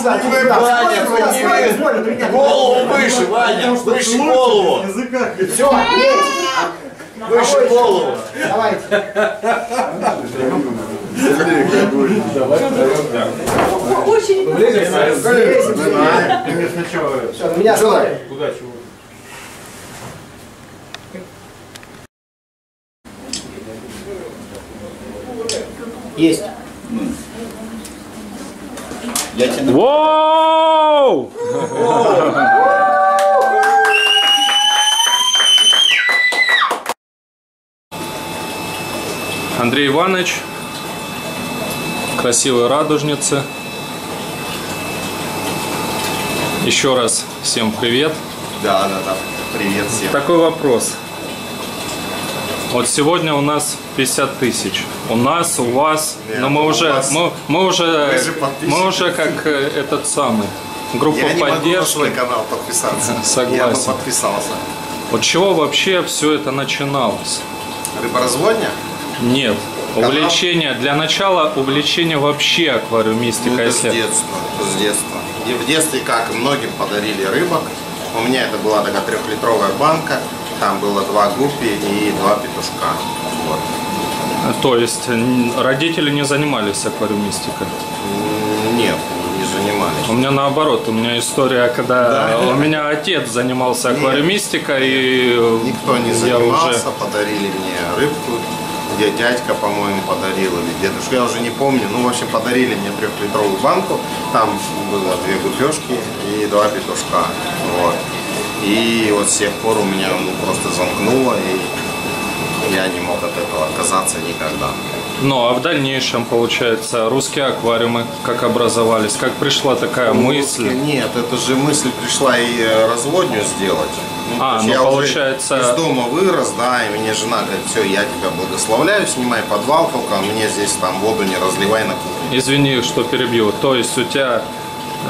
Сюда. Голову выше, Ваня. Выше голову. Все, выше голову. Давайте. Меня сюда. Куда чего? Есть. Я тебе... Воу! Андрей Иванович, красивая радужница. Еще раз всем привет. Да. Привет всем. Такой вопрос. Вот сегодня у нас 50 тысяч. У нас, у вас, нет, но мы уже, вас, мы уже как этот самый группа поддержки. Я не могу на свой канал подписаться. Согласен. Я подписался. От чего вообще все это начиналось? Рыборазводня? Нет. Канал? Увлечение. Для начала увлечение вообще аквариумистикой. Ну, это с детства. С детства. И в детстве, как многим подарили рыбок. У меня это была такая 3-литровая банка. Там было 2 гуппи и 2 петушка. Вот. То есть родители не занимались аквариумистикой? Нет, не занимались. У меня наоборот, у меня история, когда да, у меня отец занимался аквариумистикой. Нет, никто не занимался, уже... подарили мне рыбку, где дядька, по-моему, подарил, или дедушка, я уже не помню. Ну, в общем, подарили мне 3-литровую банку, там было 2 гупешки и 2 петушка. Вот. И вот с тех пор у меня просто замкнуло, и я не мог от этого отказаться никогда. Ну, а в дальнейшем, получается, русские аквариумы как образовались? Как пришла такая мысль? Нет, это же мысль пришла и разводню сделать. Ну, я получается... уже из дома вырос, да, и мне жена говорит, все, я тебя благословляю, снимай подвал, только мне здесь там воду не разливай на кухне. Извини, что перебью. То есть у тебя...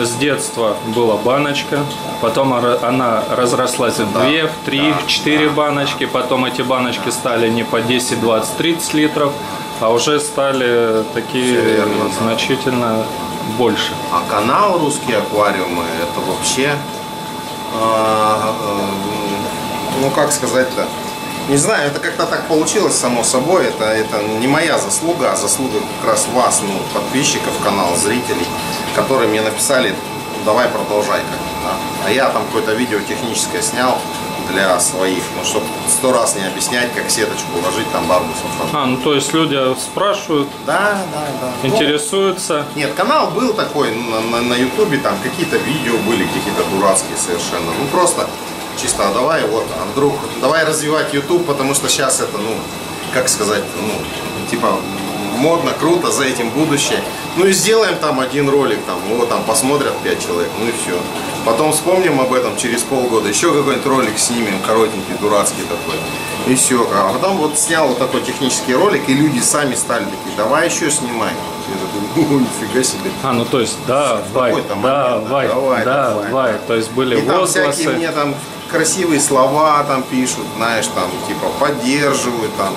С детства была баночка, потом она разрослась в 2, в 3, в 4 баночки, потом эти баночки стали не по 10, 20, 30 литров, а уже стали такие значительно больше. А канал «Русские аквариумы» это вообще, ну как сказать-то, не знаю, это как-то так получилось само собой, это не моя заслуга, а заслуга как раз вас, ну, подписчиков канала, зрителей, которые мне написали, давай продолжай как-то, да? А я там какое-то видео техническое снял для своих, ну, чтобы 100 раз не объяснять, как сеточку уложить там барбусов. Ну, то есть люди спрашивают, да. Интересуются. Ну, нет, канал был такой, на ютубе там какие-то видео были, какие-то дурацкие совершенно, ну, просто... Чисто, а давай вот, а вдруг, давай развивать YouTube, потому что сейчас это, ну, как сказать, ну, типа, модно, круто, за этим будущее. Ну и сделаем там 1 ролик, там, его там посмотрят 5 человек, ну и все. Потом вспомним об этом через полгода, еще какой-нибудь ролик снимем, коротенький, дурацкий такой. И все. А потом вот снял вот такой технический ролик, и люди сами стали такие, давай еще снимай. Я такой, нифига себе. Ну то есть, да, давай. То есть были и возгласы. Там всякие мне там красивые слова там пишут, знаешь, там, типа, поддерживают там.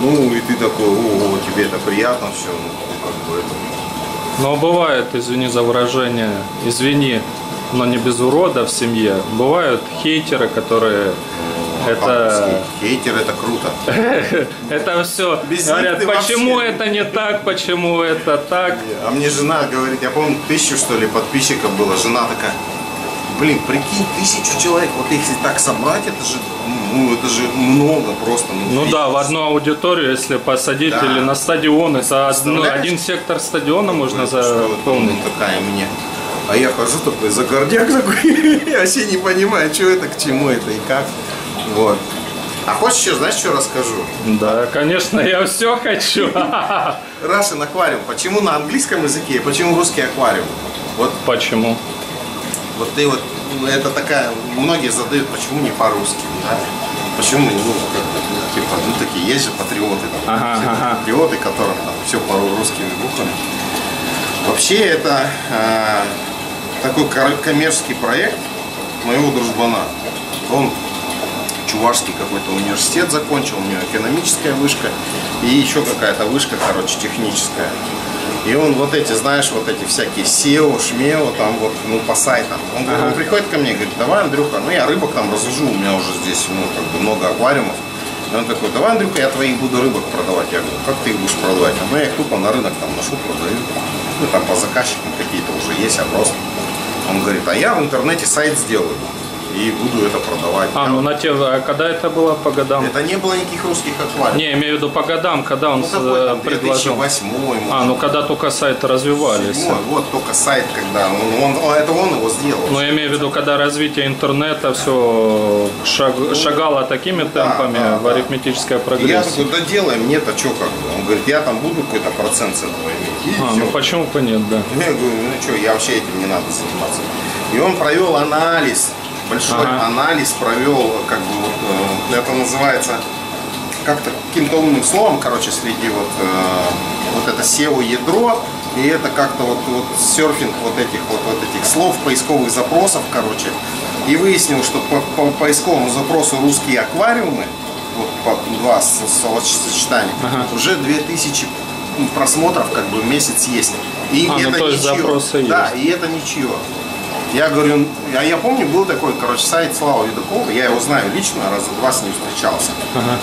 Ну, и ты такой, о, тебе это приятно, все, ну, как бы это... Но бывает, извини за выражение, извини, но не без урода в семье. Бывают хейтеры, которые... Это... Хейтер, это круто. Это все. Говорят, почему это не так, почему это так. А мне жена говорит, я помню, 1000 что ли подписчиков было, жена такая... Блин, прикинь, 1000 человек, вот если так собрать, это же много просто. Ну да, в одну аудиторию, если посадить, да, или на стадионы, за один сектор стадиона можно заполнить. Ну, такая мне. А я хожу такой за гордяк такой, вообще не понимаю, что это, к чему это и как. Вот. А хочешь еще, знаешь, что расскажу? Да, конечно, я все хочу. Russian аквариум. Почему на английском языке, почему русский аквариум? Вот почему. Вот ты вот, это такая, многие задают, почему не по-русски, да? Почему, ну, как, типа, ну, такие есть же патриоты, там, патриоты, которым там все по-русскими буквами. Вообще это такой коммерческий проект моего дружбана. Он чувашский какой-то университет закончил, у него экономическая вышка и еще какая-то вышка, короче, техническая. И он вот эти, знаешь, вот эти всякие SEO, шмео, там вот, ну, по сайтам. Он, ага. Он приходит ко мне и говорит: давай, Андрюха, ну я рыбок там разужу, у меня уже здесь, ну, как бы много аквариумов. И он такой: давай, Андрюха, я твоих буду рыбок продавать. Я говорю: как ты их будешь продавать? Ну, я их тупо на рынок там ношу, продаю. Ну, там по заказчикам какие-то уже есть опросы. Он говорит: а я в интернете сайт сделаю и буду это продавать. А, ну на те, когда это было, по годам? Это не было никаких русских аквариумов. Не, имею в виду по годам, когда он, ну, какой, там, предложил. 2008, может, а, ну когда только сайт развивались. 2007, вот только сайт, когда, он, это он его сделал. Но я имею в виду, когда развитие интернета все шагало такими темпами, да, в арифметической прогрессии. Я такой: да делай, мне-то что как бы. Он говорит: я там буду какой-то процент с этого иметь. А, ну почему-то нет, да. Я говорю: ну что, я вообще этим не надо заниматься. И он провел анализ. Большой анализ провел, как бы вот, это называется как-то каким-то умным словом, короче, среди вот, вот это SEO-ядро, и это как-то вот, серфинг вот этих слов, поисковых запросов, короче, и выяснил, что по поисковому запросу «русские аквариумы», вот по два словосочетания, уже 2000 просмотров как бы в месяц есть. И это, ну, то есть запросы да, есть. И это ничего. Я говорю, я помню, был такой, короче, сайт Слава Юдукова, я его знаю лично, раза два с ним встречался. Ага.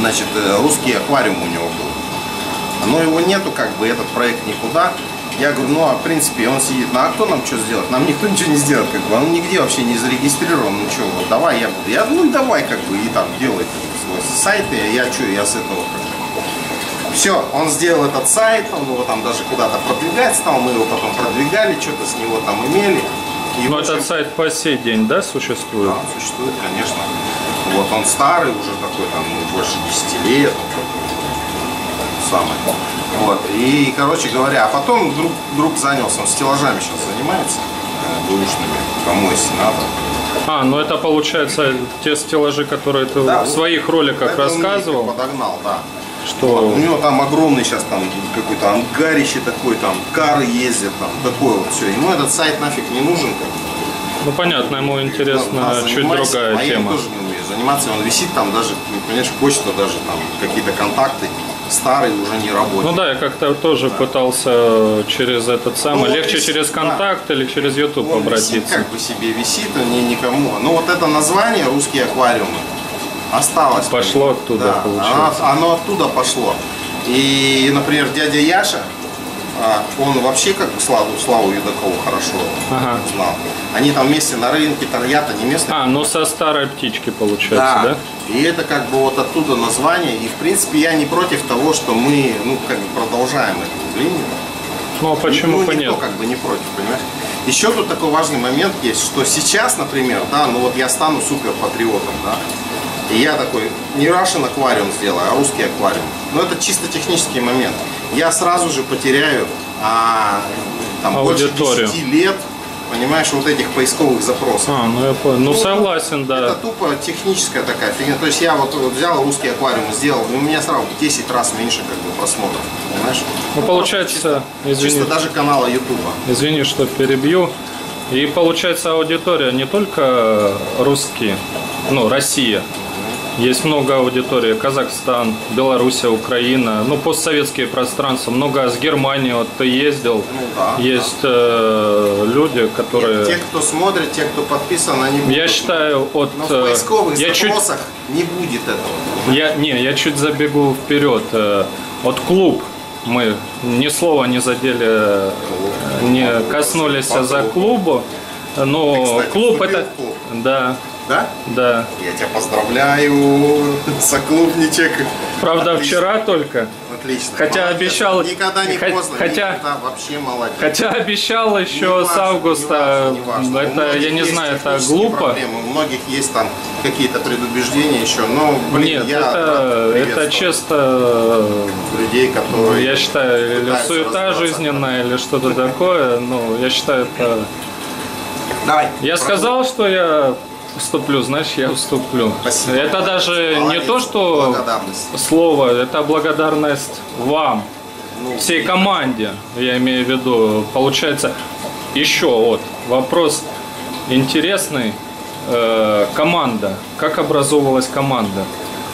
Значит, «Русские аквариумы» у него был. Но его нету, как бы, этот проект никуда. Я говорю: ну, а в принципе, он сидит, а кто нам что сделать? Нам никто ничего не сделает, как бы, он нигде вообще не зарегистрирован, ну что, вот давай я буду. Я, ну, давай, как бы, и там делай свой сайт, и я что, я с этого как-то. Все, он сделал этот сайт, он его там даже куда-то продвигать стал, мы его потом продвигали, что-то с него там имели. И но этот сайт по сей день, да, существует? Да, существует, конечно. Вот он старый, уже такой, там, ну, больше 10 лет. Самый. Вот. И, короче говоря, а потом вдруг занялся, он стеллажами сейчас занимается, бэушными, кому если надо. А, ну это получается те стеллажи, которые ты, да, в своих роликах рассказывал. Подогнал, да. Что? Вот, у него там огромный сейчас там какой-то ангарище такой, там кары ездят, там такое вот все. Ему этот сайт нафиг не нужен. Ну понятно, ему интересно чуть другая тема. Я тоже не умею заниматься, он висит там даже, понимаешь, почта даже там, какие-то контакты старые уже не работают. Ну да, я как-то тоже пытался через этот самый, ну, легче висит, через контакт, да, или через YouTube он обратиться. Висит, как бы себе висит, а не никому. Ну вот это название «Русские аквариумы» осталось. Пошло оттуда, да, получилось. Оно оттуда пошло. И, например, дядя Яша, он вообще как бы Славу Юдакову хорошо знал. Они там вместе на рынке торгят, они местные. А, ну со старой птички получается, да? И это как бы вот оттуда название. И в принципе я не против того, что мы, ну, как бы продолжаем эту линию. Ну а почему бы нет? Никто как бы не против, понимаешь? Еще тут такой важный момент есть, что сейчас, например, да, ну вот я стану супер патриотом, да. И я такой, не Russian аквариум сделаю, а русский аквариум. Но это чисто технический момент. Я сразу же потеряю там аудиторию. Больше 10 лет, понимаешь, вот этих поисковых запросов. А, ну я понял. Ну согласен, да. Это тупо техническая такая фигня. То есть я вот взял русский аквариум и сделал, у меня сразу 10 раз меньше как бы просмотров, понимаешь? Ну получается, чисто даже канала YouTube. Извини, что перебью. И получается аудитория не только русские, ну Россия. Есть много аудитории: Казахстан, Белоруссия, Украина, ну постсоветские пространства, много с Германии, вот ты ездил, ну, да, есть да. Люди, которые... Нет, те, кто смотрит, те, кто подписан, они будут... Я считаю, от... Но в поисковых запросах не будет этого. Я чуть забегу вперед. От клуб мы ни слова не задели, не коснулись за клубу, но ты, кстати, клуб это... Клуб? Да. Да? Да. Я тебя поздравляю, соклубничек. Правда, отлично. Вчера только. Отлично. Хотя молодец. Обещал... Никогда не поздно. Никогда вообще молодец. Хотя обещал еще важно, с августа. Не важно. Это, я не знаю, это глупо. Проблемы. У многих есть там какие-то предубеждения еще. Но, блин, нет, это чисто... Людей, которые... Я считаю, или суета жизненная, или что-то такое. Ну, я считаю, это... Давай. Я сказал, что я... Вступлю, знаешь, я вступлю. Спасибо. Это даже молодец. Не то, что слово, это благодарность вам, ну, всей команде, я имею в виду. Получается, еще вот вопрос интересный. Команда. Как образовывалась команда?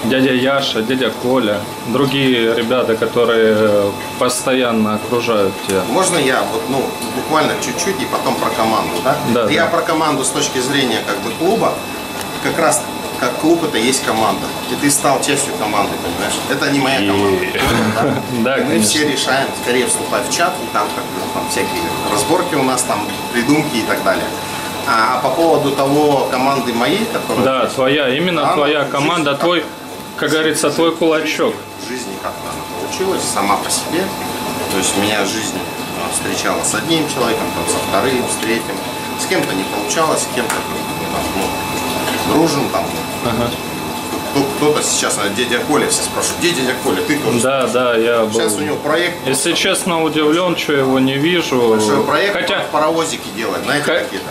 дядя Яша, дядя Коля, другие ребята, которые постоянно окружают тебя. Можно я вот, ну, буквально чуть-чуть и потом про команду, да? Да. Я про команду с точки зрения как бы клуба, как раз как клуб это есть команда. И ты стал частью команды, понимаешь? Это не моя команда. Да, мы все решаем, скорее вступать в чат, и там всякие разборки у нас, там придумки и так далее. А по поводу того, команды моей, которая... Да, твоя, именно твоя команда, твой, как говорится, твой кулачок. В жизни как-то она получилась сама по себе. То есть меня жизнь встречала с одним человеком, там, со вторым, с третьим. С кем-то не получалось, с кем-то дружим там. Ага. Кто-то сейчас, дядя Коля, все спрашивают, где дядя Коля, ты тоже? Да, да, я был. Сейчас у него проект. Если честно, удивлен, что его не вижу. Большой проект, хотя паровозики делает, знаете, какие-то.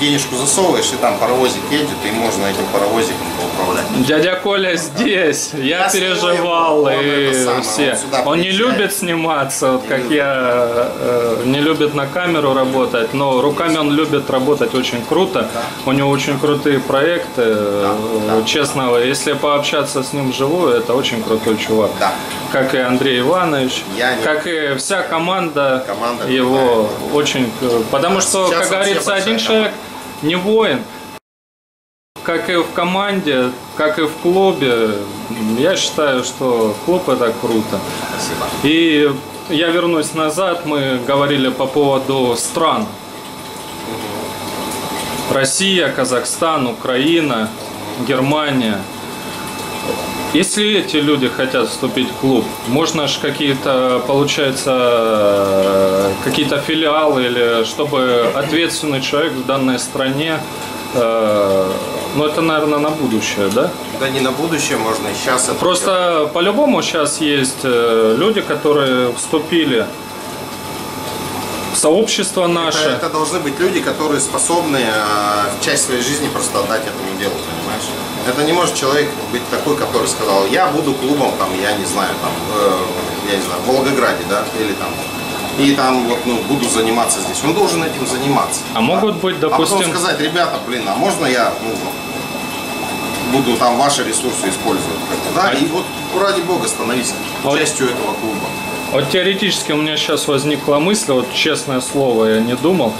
Денежку засовываешь, и там паровозик едет, и можно этим паровозиком управлять. Дядя Коля здесь, я переживал, и все. Он не любит сниматься, вот как я, не любит на камеру работать, но руками он любит работать очень круто. У него очень крутые проекты, честно, если пообщаться с ним вживую, это очень крутой чувак. Как и Андрей Иванович, как и вся команда его очень... Потому что, как говорится, один человек не воин, как и в команде, как и в клубе. Я считаю, что клуб это круто. Спасибо. И я вернусь назад, мы говорили по поводу стран. Россия, Казахстан, Украина, Германия. Если эти люди хотят вступить в клуб, можно же какие-то, получается, какие-то филиалы, или чтобы ответственный человек в данной стране, ну это, наверное, на будущее, да? Да не на будущее, можно и сейчас. Просто по-любому сейчас есть люди, которые вступили в сообщество наше. Это должны быть люди, которые способны часть своей жизни просто отдать этому делу, понимаешь? Это не может человек быть такой, который сказал, я буду клубом, там, я не знаю, там, в Волгограде, да, или там, и там вот, ну, буду заниматься здесь. Он должен этим заниматься. А да? Могут быть, допустим... А потом сказать, ребята, блин, а можно я, ну, буду там ваши ресурсы использовать? Да, и вот, ради бога, становись частью этого клуба. Вот теоретически у меня сейчас возникла мысль, вот честное слово, я не думал,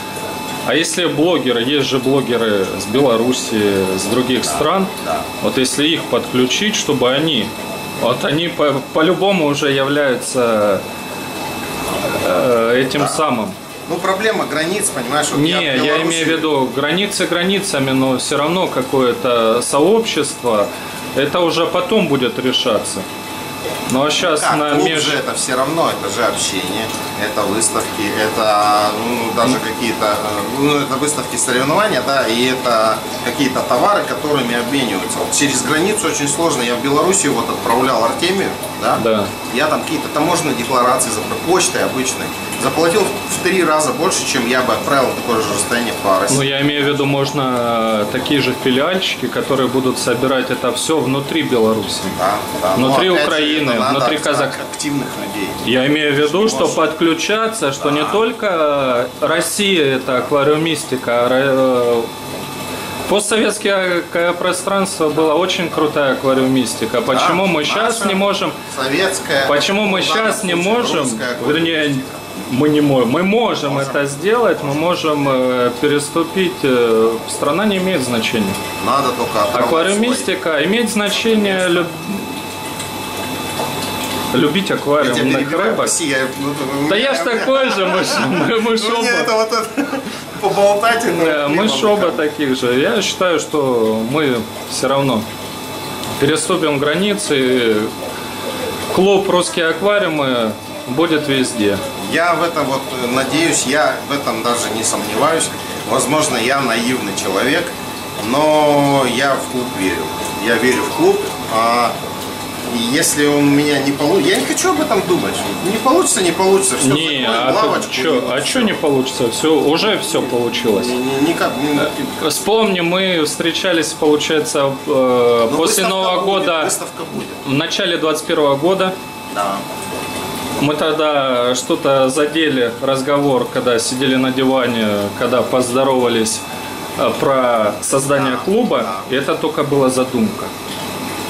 а если блогеры, есть же блогеры с Беларуси, с других стран, вот если их подключить, чтобы они, вот они по-любому уже являются этим самым. Ну, проблема границ, понимаешь? Вот не, я имею в виду границы границами, но все равно какое-то сообщество, это уже потом будет решаться. Ну а сейчас как, на между это все равно, это же общение, это выставки, это ну, даже какие-то, ну это выставки соревнования, да, и это какие-то товары, которыми обмениваются. Вот через границу очень сложно. Я в Белоруссию вот отправлял Артемию, да? Да. Я там какие-то таможенные декларации за почтой обычной заплатил в 3 раза больше, чем я бы отправил такое же расстояние по России. Ну я имею в виду, можно такие же филиальщики, которые будут собирать это все внутри Беларуси, да. Внутри Украины. Внутри казахов. Активных людей. Я имею в виду, что подключаться, что не только Россия, это аквариумистика, а постсоветское пространство было очень крутая аквариумистика. Почему мы сейчас не можем? Советская. Почему мы сейчас не можем? Вернее, мы можем это сделать, мы можем переступить. Страна не имеет значения. Надо только. Аквариумистика имеет значение. Любить аквариум на рыбах. Да я ж такой же, мы ж оба. Мы ж оба таких же. Я считаю, что мы все равно переступим границы. Клуб «Русские аквариумы» будет везде. Я в этом вот надеюсь, я в этом даже не сомневаюсь. Возможно, я наивный человек, но я в клуб верю. Я верю в клуб. Если он у меня не получится, я не хочу об этом думать. Не получится, не получится. Все не, а что не получится? Все, уже все получилось. Никак. Вспомни, мы встречались, получается, после Нового года, в начале 2021 года. Да. Мы тогда что-то задели разговор, когда сидели на диване, когда поздоровались про создание клуба. И это только была задумка.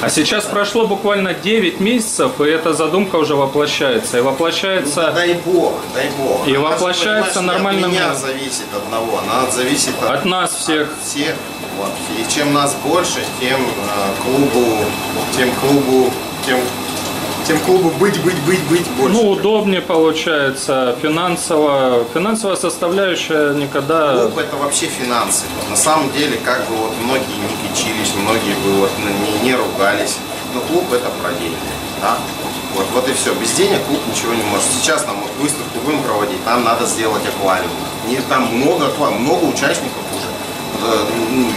А сейчас прошло буквально 9 месяцев, и эта задумка уже воплощается. И воплощается... Ну, дай бог, дай бог. И она воплощается нормально. От меня зависит одного, она зависит от нас всех. От всех. Вот. И чем нас больше, тем клубу быть больше. Ну, удобнее получается, финансовая составляющая никогда... Клуб — это вообще финансы. На самом деле, как бы вот многие не кичились, многие бы вот не ругались. Но клуб — это про деньги. Да? Вот и все. Без денег клуб ничего не может. Сейчас нам вот выставку будем проводить, нам надо сделать аквариум. Там много аквариумов, много участников уже.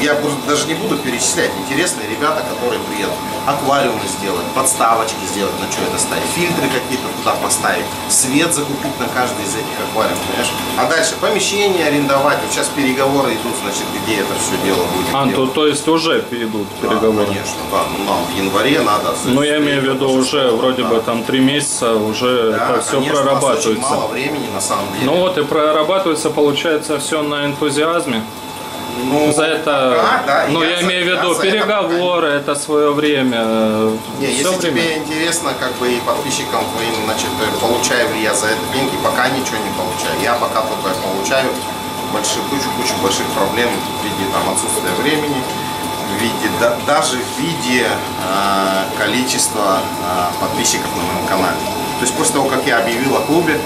Я даже не буду перечислять. Интересные ребята, которые приедут. Аквариумы сделать, подставочки сделать, на что это ставить, фильтры какие-то туда поставить, свет закупить на каждый из этих аквариумов, понимаешь? А дальше помещение арендовать. Вот сейчас переговоры идут, значит, где это все дело будет. То есть уже идут переговоры? Да, конечно, да. Ну, нам в январе надо... Ну, я имею в виду уже, вроде бы, там 3 месяца уже да, это все конечно, прорабатывается. Очень мало времени, на самом деле. Ну вот, и прорабатывается, получается, все на энтузиазме. Ну, за это, да, ну, я имею в виду переговоры, это свое время. Не, если время. Тебе интересно, как бы и подписчикам, значит, получаю ли я за это деньги, пока ничего не получаю. Я пока только получаю кучу больших проблем в виде там, отсутствия времени, в виде, даже в виде количества подписчиков на моем канале. То есть после того, как я объявил о клубе,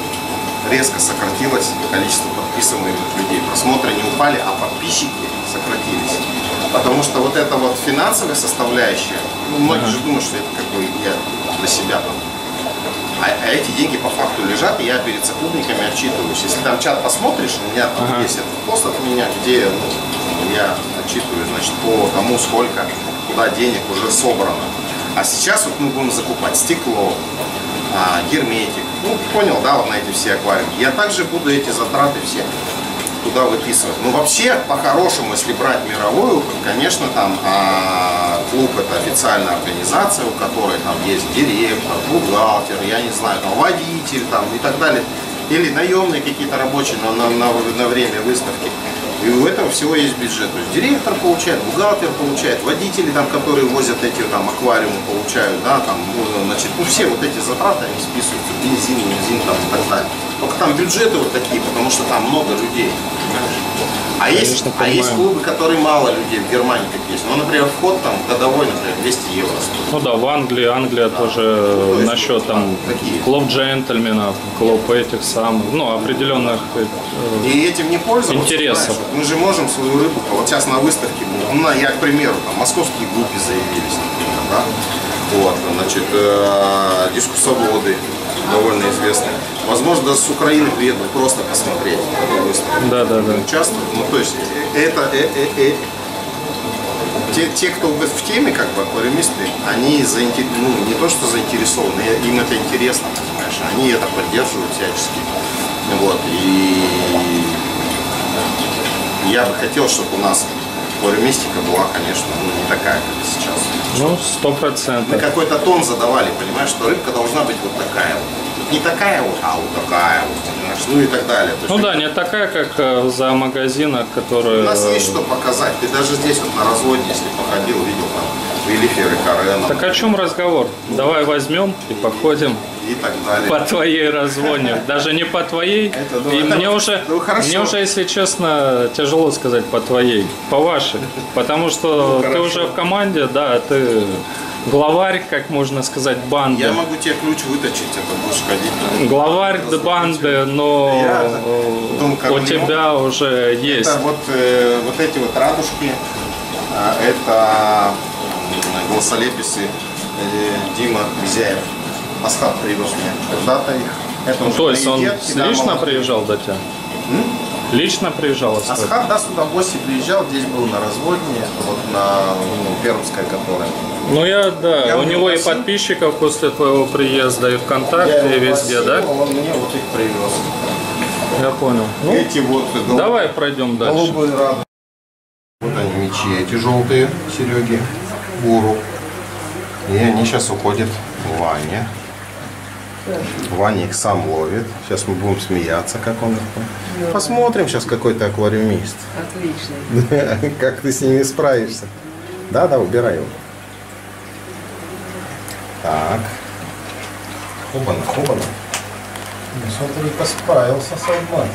резко сократилось количество подписанных людей. Просмотры не упали, а подписчики сократились. Потому что вот эта вот финансовая составляющая, ну, многие же думают, что это как бы я для себя там. А эти деньги по факту лежат, и я перед сотрудниками отчитываюсь. Если там чат посмотришь, у меня там есть этот пост от меня, где ну, я отчитываю, значит, по тому, сколько, куда денег уже собрано. А сейчас вот мы будем закупать стекло, герметик. Ну, понял, да, вот на эти все аквариумы. Я также буду эти затраты все туда выписывать. Ну, вообще, по-хорошему, если брать мировую, конечно, там клуб – это официальная организация, у которой там есть директор, бухгалтер, я не знаю, там, водитель там, и так далее. Или наемные какие-то рабочие на время выставки. И у этого всего есть бюджет. То есть директор получает, бухгалтер получает, водители, там, которые возят эти там, аквариумы, получают, да, там, значит, ну, все вот эти затраты они списываются, бензин там, и так далее. Только там бюджеты вот такие, потому что там много людей. А есть, клубы, которые мало людей, в Германии как есть. Ну, например, вход там годовой, например, 200 евро стоит. Ну да, в Англии, Англия да. Тоже ну, насчет клуб, там такие. Клуб джентльменов, клуб этих самых, ну, определенных и этим не пользоваться, интересов. Знаешь, мы же можем свою рыбу, вот сейчас на выставке, ну, я, к примеру, там, московские гуппи заявились, например, да? Вот, значит, дискурсоводы довольно известные. Возможно, с Украины приедут просто посмотреть на выставку. Да, да, да. Участвуют. Ну, то есть, это... Те, кто в теме, как бы, аквариумисты, они ну, не то, что заинтересованы, им это интересно, понимаешь, они это поддерживают всячески. Вот, и я бы хотел, чтобы у нас аквариумистика была, конечно, ну, не такая, как сейчас. Ну, 100%. Мы какой-то тон задавали, понимаешь, что рыбка должна быть вот такая вот. Не такая вот, а вот такая вот. Ну и так далее. Ну да, не такая, как за магазина, который... У нас есть что показать. Ты даже здесь вот на разводе, если походил, видел там велиферы, корена. Так о чем разговор? Ну, давай возьмем и походим. И так далее. По твоей развоне. Даже не по твоей. И мне уже, если честно, тяжело сказать по твоей. По вашей. Потому что ты уже в команде, да, ты... Главарь, как можно сказать, банды. Я могу тебе ключ выточить, это будешь ходить. Главарь банды, но у тебя уже есть. Это вот эти вот радужки, это голосолеписы Дима Безяев. Асхат привез мне когда-то их. Ну, то есть он лично приезжал до тебя? Лично приезжал Асхат? Асхат, да, сюда в гости приезжал, здесь был на разводне, вот на Пермской, которая... Ну я, да, я у него и подписчиков после твоего приезда, и ВКонтакте, и везде, да? Он мне вот их привез. Я понял. Ну, эти вот... Давай пройдем дальше. Голубые рады. Вот они мечи, эти желтые, Сереги, Гуру. И они сейчас уходят в Ване. Ваня их сам ловит. Сейчас мы будем смеяться, как он их... Да. Посмотрим сейчас, какой ты аквариумист. Отлично. Как ты с ними справишься. Да, да, убирай его. Так. Хобана, хобана. Ну, смотри, посправился с одной.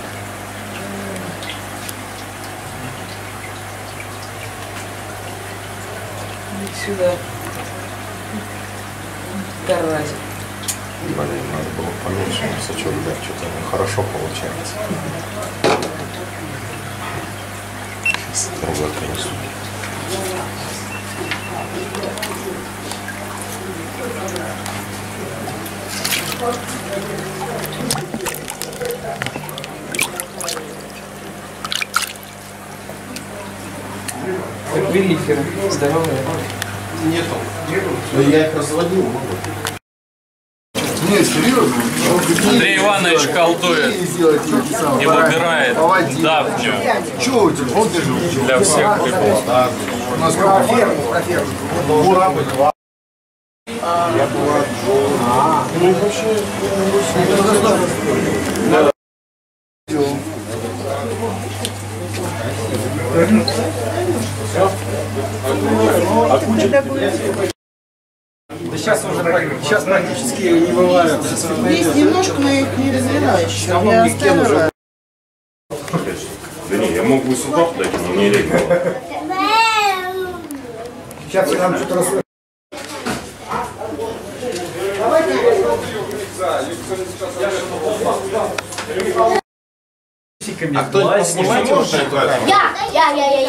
Сюда. Тарасик. Блин, надо было поменьше, но сачок, да, что-то хорошо получается. Сейчас другой принесу. Как велиферы, здоровые. Нету. Но я их разводил. Нет, серьезно. Андрей Иванович колдует и выбирает давнюю. Чего у тебя? Вот держу. Для всех приколов. У нас проферм. Я ну вообще... Да. Да сейчас уже сейчас практически не бывает. Есть немножко, но их не развиваешь. Я оставила. Да не, я мог бы сюда вдать, но не легко. Сейчас я там что-то расскажу. А кто снимать может? Я.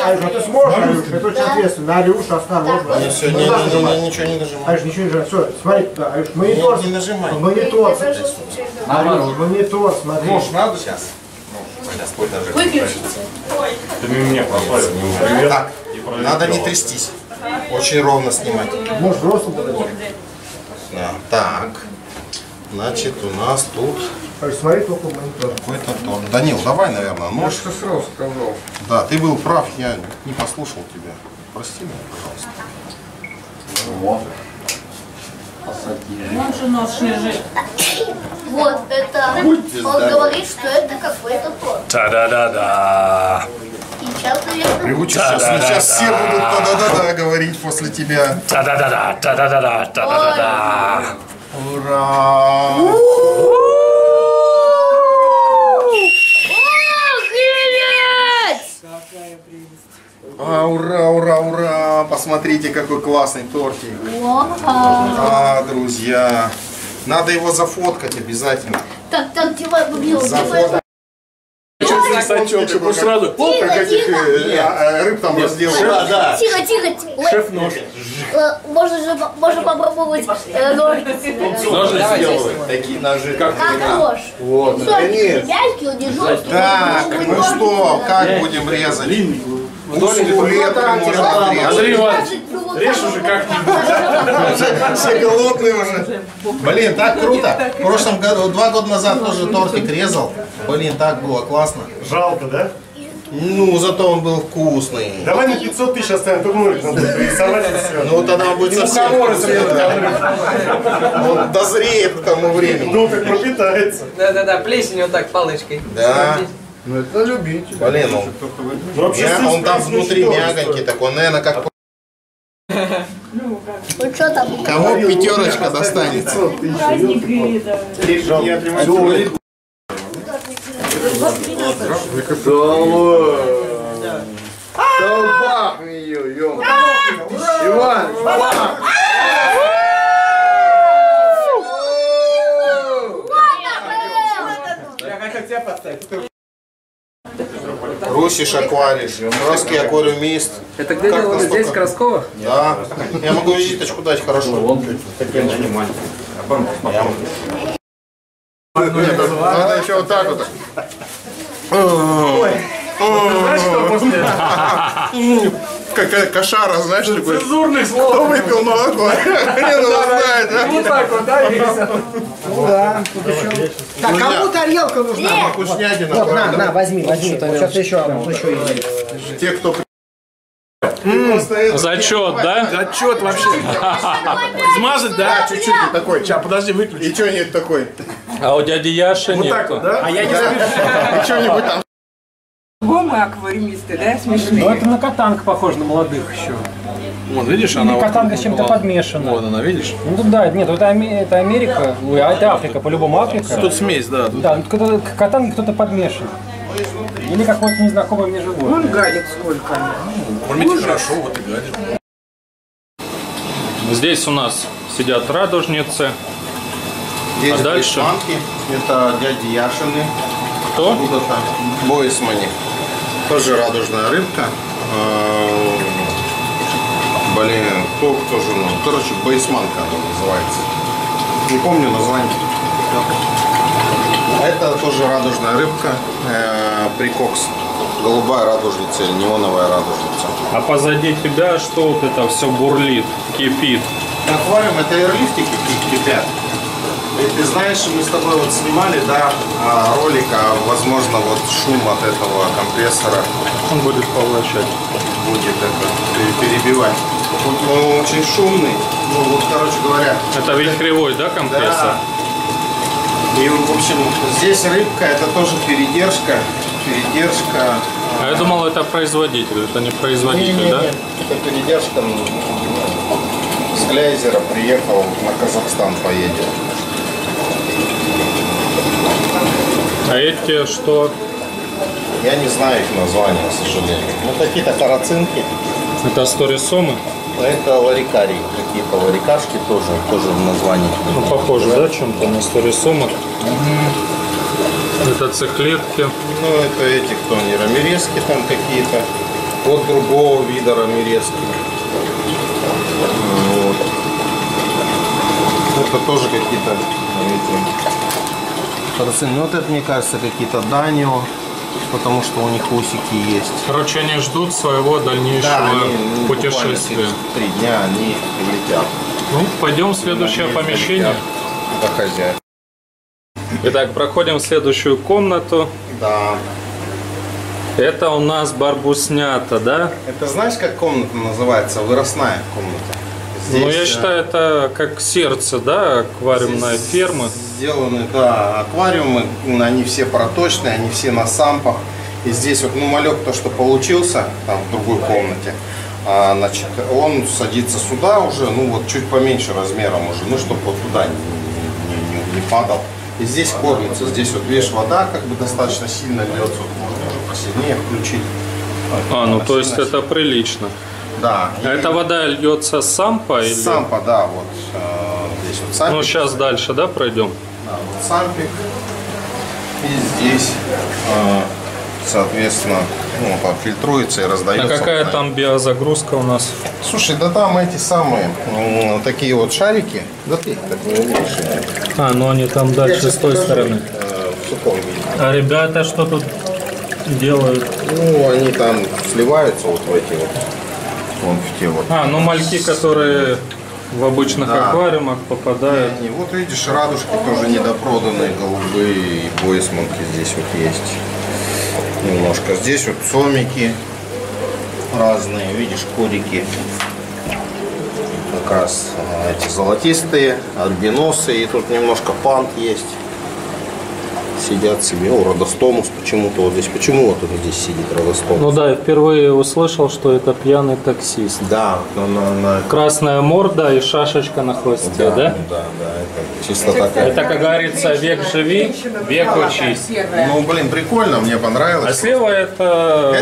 Арюша, ты сможешь? Арюша, ты очень ответственный. Арюша, осторожно. Ничего не нажимай. Арюша, ничего не нажимай. Все, смотри туда. Арюша, монитор. Не нажимай. Монитор. Арюша, монитор, смотри. Нож надо сейчас? Выключите. Ты меня послали. Так, надо не трястись. Очень ровно снимать. Может, ростом подойдет? Да. Так. Значит, у нас тут... Смотри, только монитор. Какой-то торт. Данил, давай, наверное, нож. Я сразу сказал. Да, ты был прав, я не послушал тебя. Прости меня, пожалуйста. Вот. Посадили. Вон же нож лежит. Вот это... Он говорит, что это какой-то торт. Та-да-да-да. Сейчас все будут та-да-да-да говорить после тебя. Та-да-да-да, та-да-да-да, та-да-да-да. Ура! Охренеть! Какая прелесть! А, ура, ура, ура! Посмотрите, какой классный тортик! А, друзья! Надо его зафоткать обязательно. Так, девай бубнил, девай. Сачок, сразу. Тихо. Рыб там разделал. Тихо. Шеф нож. Можно же попробовать ножницы. Ножницы такие ножи. Как нож. Вот. Так, ну что, как будем резать? Куску лета можно отрезать. Режь уже как-нибудь. Все голодные уже. Блин, так круто. В прошлом году, 2 года назад тоже тортик резал. Блин, так было классно. Жалко, да? Ну, зато он был вкусный. Давай на 500 тысяч оставим, только ролик надо будет рисовать и все. Ну, тогда он будет совсем вкусный. Он дозреет к тому времени. Ну, как пропитается. Да, плесень вот так палочкой. Да. Ну, это любитель. Блин, он там внутри мягонький такой, он, наверное, как... Ну, что там? Кого пятерочка достанется? Праздник или да? Толпах ее, ё-моё! Иван! Я хотел тебя подставить. Русиш аквариш, русский аквариумист. Это где дело? Здесь, Краскова? Да. Я могу визиточку дать, хорошо. Таким заниманием. Надо еще вот так вот. Какая кошара, знаешь, такой. Цензурный слов. Кто выпил молоко? Хрен его знает, да? Вот так вот, да, да. Так, кому тарелка нужна? Вкуснятина. Вот, на, возьми. Сейчас еще одну. Те, кто... Зачет, да? Зачет вообще. Смазать, да? Чуть-чуть вот такой. Сейчас, подожди, выключи. И что нет такой? А у дяди Яши нет. Вот так вот, да? А я не знаю. И что-нибудь там. Гомы аквариумисты, да, смешные? Ну, это на катанг похоже, на молодых еще. Вот, видишь, она... Катанга с чем-то подмешана. Вот она, видишь? Ну, тут, да, нет, это Америка, ой, а это Африка, по-любому Африка. Тут смесь, да. Тут... Да, ну, к катанге кто-то подмешан. Или какой-то незнакомый мне животное. Он гадит сколько. Кормите хорошо, вот и гадит. Здесь у нас сидят радужницы. Здесь а дальше... Испанки. Это дяди Яшины. Кто? Бойсмани. Тоже радужная рыбка. Блин, ток тоже, ну, короче, бойсманка она называется. Не помню название. Это тоже радужная рыбка, прикокс. Голубая радужница или неоновая радужница. А позади тебя что вот это все бурлит, кипит? Аквариум — это эрлифтики кипят. И ты знаешь, мы с тобой вот снимали, да, ролик, а возможно вот шум от этого компрессора. Он будет поглощать. Будет это перебивать. Он очень шумный. Ну вот, короче говоря. Это ведь кривой, да, компрессор? Да. И в общем, здесь рыбка, это тоже передержка. Передержка. А я думал, это производитель. Это не производитель, не, да? Нет. Это передержка. С Глейзера приехал, на Казахстан поедет. А эти что? Я не знаю их названия, к сожалению. Ну, какие-то карацинки. Это сторисомы? Это ларикарии, какие-то ларикашки тоже в названии. Ну, похоже, да, чем-то на сторисомах. Угу. Это цихлетки. Ну, это эти, кто они, рамирезки там какие-то. Вот другого вида рамирезки. Вот. Это тоже какие-то эти. Ну, вот это, мне кажется, какие-то данио. Потому что у них усики есть. Короче, они ждут своего дальнейшего, да, они путешествия. 3 дня они летят. Ну, пойдем в следующее помещение. Да, хозяин. Итак, проходим в следующую комнату. Да. Это у нас барбуснята, да? Это знаешь, как комната называется? Выросная комната. Здесь, ну, я считаю, это как сердце, да, аквариумная ферма. Сделаны, да, аквариумы, они все проточные, они все на сампах. И здесь вот, ну, малек, то, что получился, там, в другой комнате, значит, он садится сюда уже, ну, вот, чуть поменьше размером уже, ну, чтобы вот туда не падал. И здесь кормится, здесь вот, видишь, вода как бы достаточно сильно льется, вот, можно уже посильнее включить. А, ну, то есть это прилично. Да. А эта вода льется с сампа? Или... Сампа, да, вот здесь вот сампик. Ну, сейчас дальше, да, пройдем? Да, вот сампик. И здесь, соответственно, ну, там фильтруется и раздается. А какая там биозагрузка у нас? Слушай, да там эти самые, такие вот шарики. Да ты так не умеешь. А, ну они там дальше с той стороны. А ребята что тут делают? Ну, они там сливаются вот в эти вот. Вон в те вот. А, ну мальки, которые в обычных, да, аквариумах попадают. И вот видишь, радужки тоже недопроданные, голубые, и бойсманки здесь вот есть. Немножко. Здесь вот сомики разные, видишь, кодики. Как раз эти золотистые, альбиносы, и тут немножко пант есть. Сидят себе. О, родостомус почему-то вот здесь. Почему вот он здесь сидит, родостомус? Ну да, я впервые услышал, что это пьяный таксист. Да. Красная морда и шашечка на хвосте, да? Да, это чисто такая. Это, как говорится, век живи, век учись. Ну, блин, прикольно, мне понравилось. А слева это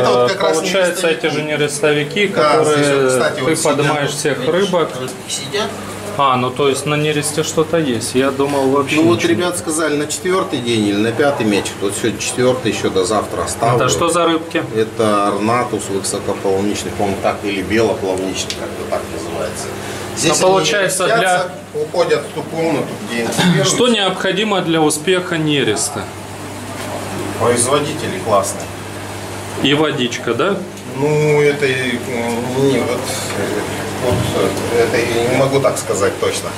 вот как получается раз эти же нерестовики, да, которые, вот, кстати, ты вот поднимаешь всех рыбок. Сидят. А, ну то есть на нересте что-то есть. Я думал вообще. Ну вот ребят сказали на 4-й день или на 5-й мечет. Вот сегодня 4-й, еще до завтра оставлю. Это что за рыбки? Это орнатус высокоплавничный, по-моему, так, или белоплавничный, как-то так называется. Здесь получается растятся, для... уходят в ту комнату, где инспируются. Что необходимо для успеха нереста? Производители классные. И водичка, да? Ну, это не вот. Это я не могу так сказать точно.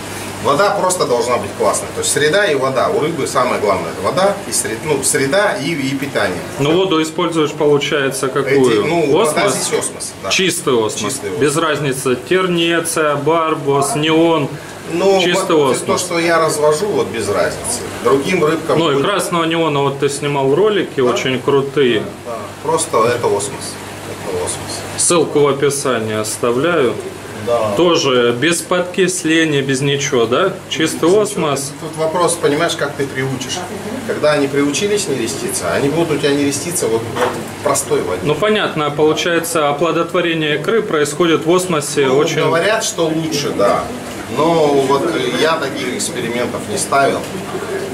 Вода просто должна быть классной. То есть среда и вода. У рыбы самое главное вода и среда, ну, среда и питание. Ну, воду используешь, получается, какую? Эти, ну, осмос? Здесь осмос, да. Чистый осмос. Чистый осмос. Без разницы. Тернеция, барбос, неон. Ну, чистый вот, осмос. То, что я развожу, вот без разницы. Другим рыбкам... Ну, будет... и красного неона, вот ты снимал ролики, да? Очень крутые. Да, да. Просто это осмос. Это осмос. Ссылку в описании оставляю. Да. Тоже без подкисления, без ничего, да? Чистый осмос. Тут вопрос, понимаешь, как ты приучишь. Когда они приучились нереститься, они будут у тебя нереститься вот простой воде. Ну понятно, получается, оплодотворение икры происходит в осмосе, ну, очень... Говорят, что лучше, да. Но вот я таких экспериментов не ставил.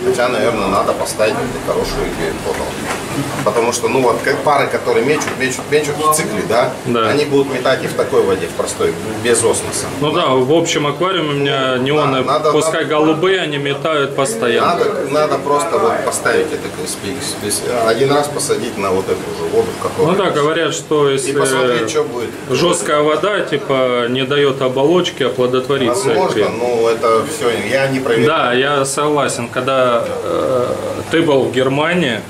Хотя, наверное, надо поставить хорошую идею. Потому что, ну вот, как пары, которые мечут в цикле, да? Да, они будут метать и в такой воде, в простой, без осмоса. Ну да, в общем аквариуме у меня неоны, да, надо, пускай голубые, они метают постоянно. Надо просто вот поставить это, один раз посадить на вот эту же воду. Ну да, говорят, что если что будет. Жесткая вода, типа, не дает оболочке оплодотвориться. Возможно, но это все, я не проверяю. Да, я согласен, когда ты был в Германии,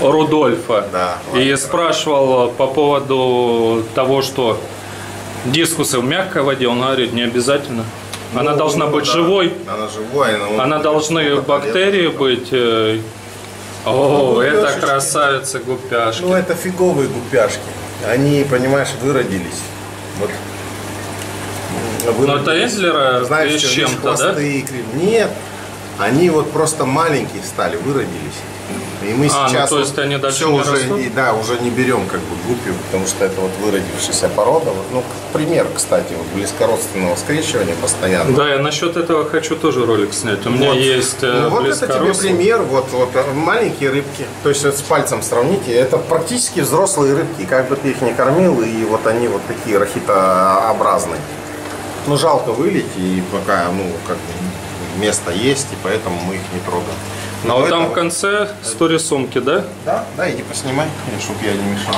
Рудольфа, да, и спрашивал по поводу того, что дискусы в мягкой воде, он говорит, не обязательно. Она должна быть живой. Она живая, она должны бактерии быть. О, это красавицы гупяшки. Ну это фиговые гупяшки. Они, понимаешь, выродились. Вот. Но Тейслера, знаешь, с чем-то, да? Нет. Они вот просто маленькие стали, выродились. И мы сейчас, ну, то есть они дальше не растут? Да, уже не берем как бы группе, потому что это вот выродившаяся порода. Вот, ну, пример, кстати, вот близкородственного скрещивания постоянно. Да, я насчет этого хочу тоже ролик снять. У меня есть. Ну, вот это тебе пример, вот маленькие рыбки. То есть вот с пальцем сравните, это практически взрослые рыбки, как бы ты их не кормил, и вот они вот такие рахитообразные. Ну, жалко вылить, и пока, ну, как бы место есть, и поэтому мы их не трогаем. Но там в конце 100 рисунки, да? Да, да, иди поснимай, чтобы я не мешал.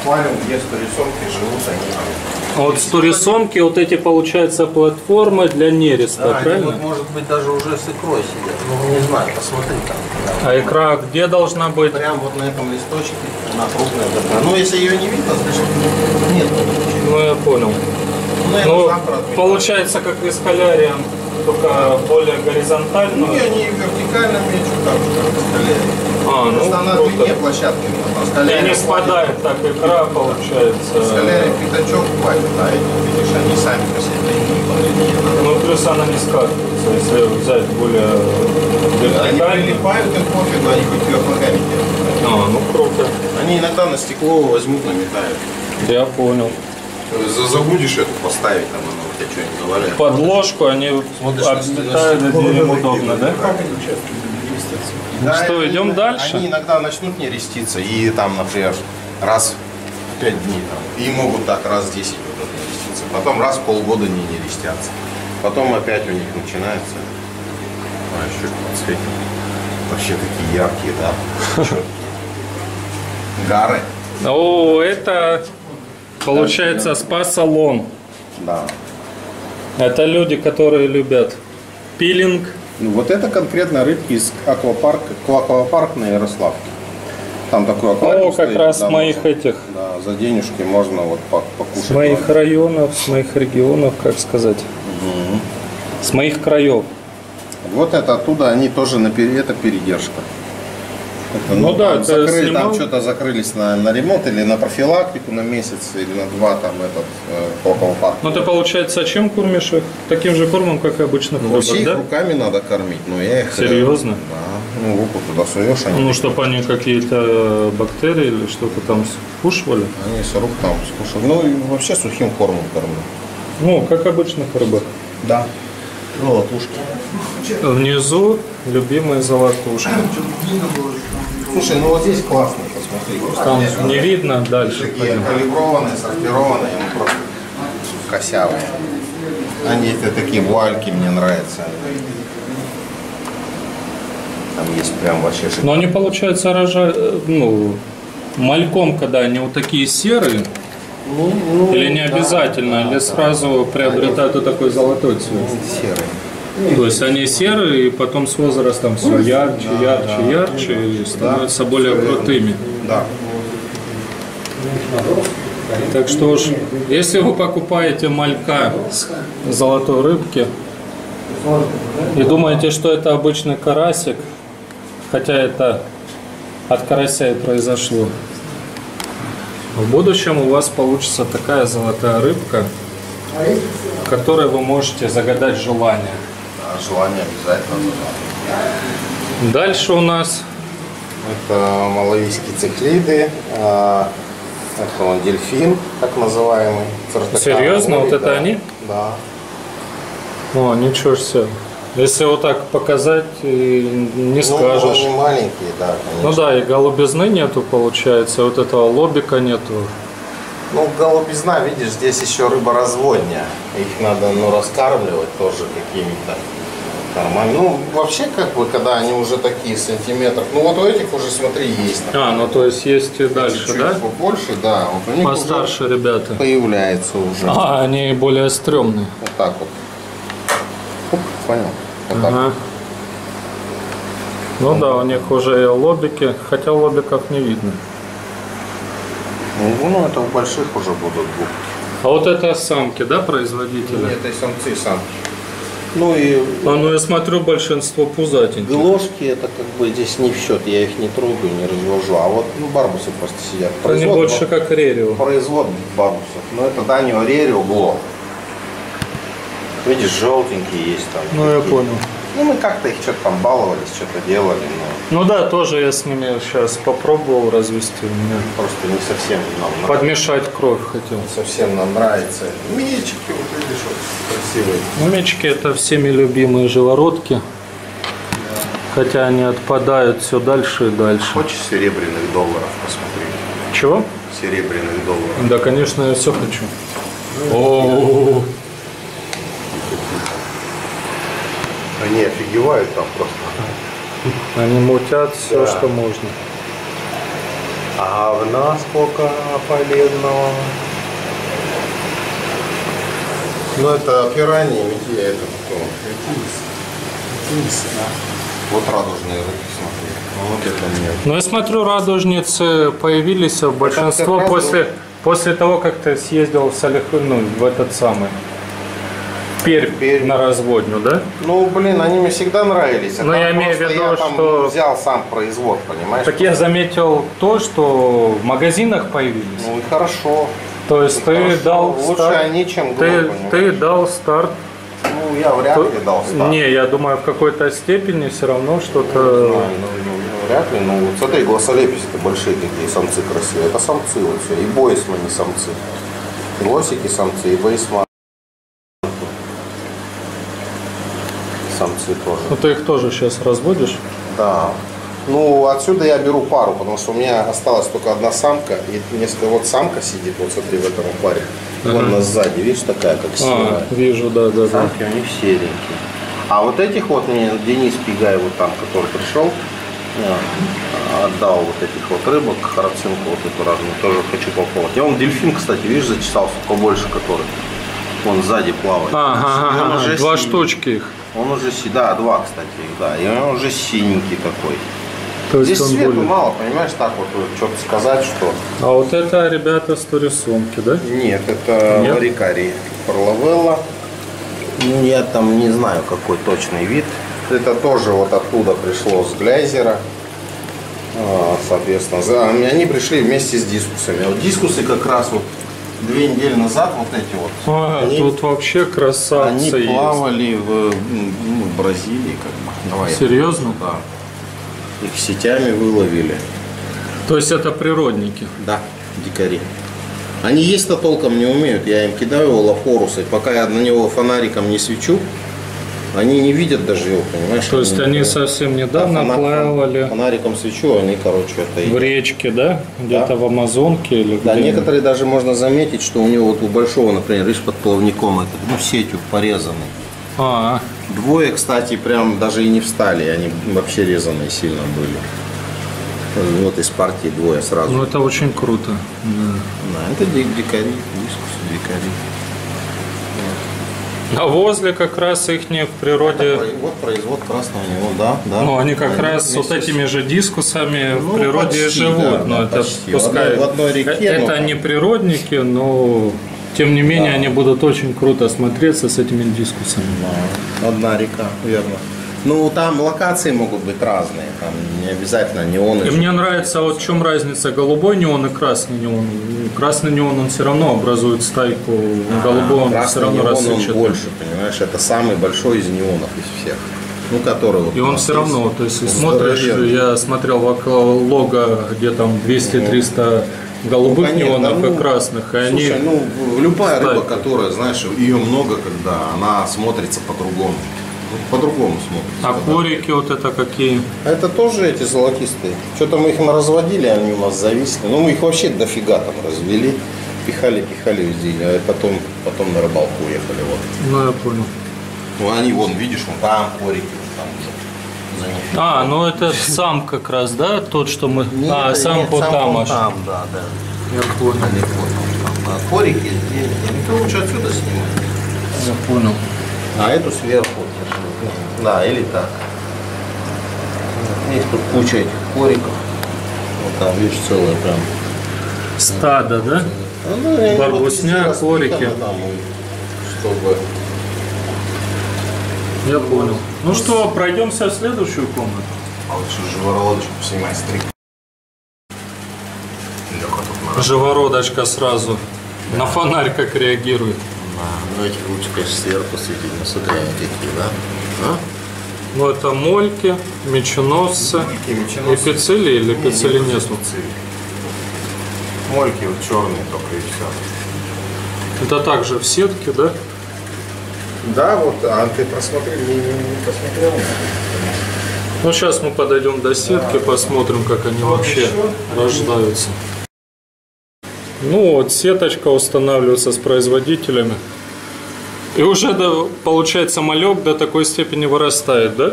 Аквариум, где 100 рисунки живут, они. Вот 100 рисунки, вот эти, получается, платформы для нереста, да, правильно? Они, может быть, даже уже с икрой сидят, ну, не знаю, посмотри там. А икра где должна быть? Прям вот на этом листочке, она крупная должна. Ну, если ее не видно, значит, нет. Ну, я понял. Ну, получается, как и с колярием, только более горизонтально. Не, они вертикально мечут, так же, как она длиннее площадки. И не спадает так икра, получается. С колярием пятачок хватит, а эти, видишь, они сами по себе. Ну, плюс она не скатывается, если взять более вертикально. Они прилипают, и пофигу, они хоть ее ногами делают. Ну, круто. Они иногда на стекло возьмут, наметают. Я понял. Забудешь это поставить, там оно у тебя что-нибудь заваляет. Подложку они обметают, им удобно, да? Что, идем дальше? Они иногда начнут нереститься, и там, например, раз в 5 дней, там, и могут так раз 10 будут нереститься. Потом раз в полгода не нерестятся. Потом опять у них начинается. А еще подсветить. Вообще такие яркие, да? Гары. О, это... Получается, спа-салон. Да. Это люди, которые любят пилинг. Ну, вот это конкретно рыбки из аквапарк на Ярославке. Там такой аквариум. О, как стоит, раз моих можно, этих. Да, за денежки можно вот покушать. С моих районов, с моих регионов, как сказать. Угу. С моих краев. Вот это оттуда, они тоже, это передержка. Ну да, там, там что-то закрылись на ремонт или на профилактику на месяц или на два там около парка. Ну ты, получается, чем кормишь их? Таким же кормом, как и обычно. Ну, вообще, да? Руками надо кормить, но я их... Серьезно? Да, ну руку туда суешь, они... Ну, чтобы они какие-то бактерии или что-то там скушивали? Они с рук там скушивали. Ну, и вообще сухим кормом кормлю. Ну, как обычных рыбок. Да. Золотушки. Внизу любимые золотушки. Слушай, ну вот здесь классно, посмотри. Там здесь не видно дальше. Такие калиброванные, сортированные, ну просто косявые. Они это такие вуальки, мне нравятся. Там есть прям вообще шикарные. Но они, получается, рожают, ну, мальком, когда они вот такие серые. Ну, или не обязательно, или сразу приобретают вот такой золотой цвет. Серый. То есть они серые, и потом с возрастом все ярче, ярче, и становятся более крутыми. Да. Так что уж, если вы покупаете малька с золотой рыбки и думаете, что это обычный карасик, хотя это от карася и произошло. В будущем у вас получится такая золотая рыбка, в которой вы можете загадать желание. Желание обязательно нужно. Дальше у нас это малавийские циклиды, это он дельфин, так называемый. Серьезно, вот это они? Да. О, ничего себе. Если вот так показать, не скажешь. Они маленькие, да, конечно. Ну да, и голубизны нету, получается, вот этого лобика нету. Ну, голубизна, видишь, здесь еще рыборазводня. Их надо, ну, раскармливать тоже какими-то нормальными. Ну, вообще, как бы, когда они уже такие сантиметров. Ну, вот у этих уже, смотри, есть. А, ну, то есть есть и дальше, чуть, да? Чуть побольше, да. Вот у них постарше ребята. Появляется уже. А, они более стрёмные. Вот так вот. Оп, понял. Вот так. Ага. Ну, да, у них уже и лобики, хотя лобиков не видно. Ну, это у больших уже будут губки. А вот это самки, да, производители? Нет, это и самцы, и самки. Ну и... А, ну я смотрю, большинство пузатеньких. Ложки, это как бы здесь не в счет, я их не трогаю, не развожу. А вот, ну, барбусы просто сидят. Они больше как рерио. Производ барбусов. Ну, это Данио рерио гло. Видишь, желтенькие есть там. Ну, такие. Я понял. Ну, мы как-то их что-то там баловались, что-то делали. Но... Ну да, тоже я с ними сейчас попробовал развести. Мне просто не совсем нам нравится. Подмешать кровь хотел. Не совсем нам нравится. Мечики, вот видишь, вот, красивые. Ну, мечики это всеми любимые живородки. Да. Хотя они отпадают все дальше и дальше. Хочешь серебряных долларов посмотреть? Чего? Серебряных долларов. Да, конечно, я все хочу. О-о-о-о. Они офигевают там просто. Они мутят все, да, что можно. А в нас сколько полезного. Ну это пираньи, ведь я это кто? Птицы. Вот радужные рыбки, смотри. Вот это нет. Ну я смотрю, радужницы появились большинство после того, как ты съездил в Салихын, ну, в этот самый. Перь на разводню, да? Ну, блин, они мне всегда нравились. А но я имею в виду, я там что... взял сам производ, понимаешь? Так я заметил то, что в магазинах появились. Ну, и хорошо. То есть и ты хорошо. Дал лучше старт. Лучше они, чем глупо. Ты дал старт. Ну, я вряд ли дал старт. Не, я думаю, в какой-то степени все равно что-то... Ну, вряд ли. Ну, вот смотри, гласолеписи-то большие такие, самцы красивые. Это самцы вот все. И боисманы самцы. И лосики самцы, и боисманы. Самцы тоже. Ну ты их тоже сейчас разводишь? Да. Ну отсюда я беру пару, потому что у меня осталась только одна самка. И несколько вот самка сидит, вот смотри, в этом паре. Вон она сзади, видишь, такая, как серая. А, вижу, да, да. Самки у них серенькие. А вот этих вот мне Денис Пегаев, вот там, который пришел, отдал вот этих вот рыбок, хородцинку вот эту разную, тоже хочу попробовать. Я вон дельфин, кстати, видишь, зачесался побольше, который. Он сзади плавает. Ага, ага, два штучки их. Он уже да, два, кстати, да. И он уже синенький такой. То есть здесь свету более... мало, понимаешь, так вот что-то сказать, что. А вот это, ребята, сторисунки, да? Нет, это варикарий парловелла. Ну, я там не знаю, какой точный вид. Это тоже вот оттуда пришло с Глейзера. Соответственно, они пришли вместе с дискусами. Вот дискусы как раз вот. 2 недели назад вот эти вот. А, они, тут вообще красавцы. Они плавали в Бразилии, как бы. Давай. Серьезно? Да. Их сетями выловили. То есть это природники? Да, дикари. Они есть-то толком не умеют. Я им кидаю его лафорус, и пока я на него фонариком не свечу, они не видят даже его, понимаешь? То есть они совсем недавно плавали. Фонариком свечу, они, короче, это... В речке, да? Где-то да. В Амазонке или да, где-нибудь. Некоторые даже можно заметить, что у него вот у большого, например, видишь, под плавником, это, ну, сетью порезанный. А-а. Двое, кстати, прям даже и не встали, они вообще резаные сильно были. Вот из партии двое сразу. Ну, это очень круто. Да, это дикари, дискусы дикари. А возле как раз их не в природе. Вот производ красного него, да, да. Ну они как раз вот этими же дискусами, ну, в природе почти, живут, да, но да, это пускай в одной реке, это не природники, но тем не менее да. Они будут очень круто смотреться с этими дискусами. Да. Одна река, верно. Ну, там локации могут быть разные, там не обязательно неон. И мне нравится, вот в чем разница, голубой неон и красный неон. Красный неон, он все равно образует стайку, голубой он все равно рассыпчатый. Он больше, понимаешь, это самый большой из неонов из всех. Ну, который вот и он все равно, то есть смотришь, я смотрел в аквалога, где там 200-300 голубых неонов и красных. И слушай, они любая рыба, которая, знаешь, ее много, когда она смотрится по-другому. По-другому смотрится. А корики вот это какие? Это тоже эти золотистые. Что-то мы их разводили, они у нас зависли. Ну, мы их вообще дофига там развели. Пихали везде, а потом на рыбалку уехали. Вот. Ну, я понял. Ну, они, вон, видишь, вон там корики. Там уже. А, ну это сам как раз, да? Тот, что мы... Нет, а, сам по там аж. Там, да. Я понял. А корики здесь. Никто лучше отсюда снимать. Я понял. А эту сверху. Да, или так. Есть тут куча этих кориков. Вот там, видишь, целое прям... Стадо, да? Ну, барбусня, корики. Чтобы... Я понял. Ну что, пройдемся в следующую комнату. А вот еще живородочку снимай, стрик. Живородочка сразу. Да. На фонарь как реагирует. Да. Ну эти лучше, конечно, сверху светить. Ну смотри, они такие, да? А? Ну это мольки, меченосцы. Лепицили или лепицили нету? Мольки вот черные только и все. Это также в сетке, да? Да, вот, а ты просмотрел, не просмотрел? Ну, сейчас мы подойдем до сетки, посмотрим, как они вообще рождаются. Ну, вот сеточка устанавливается с производителями. И уже, получается, малек до такой степени вырастает, да?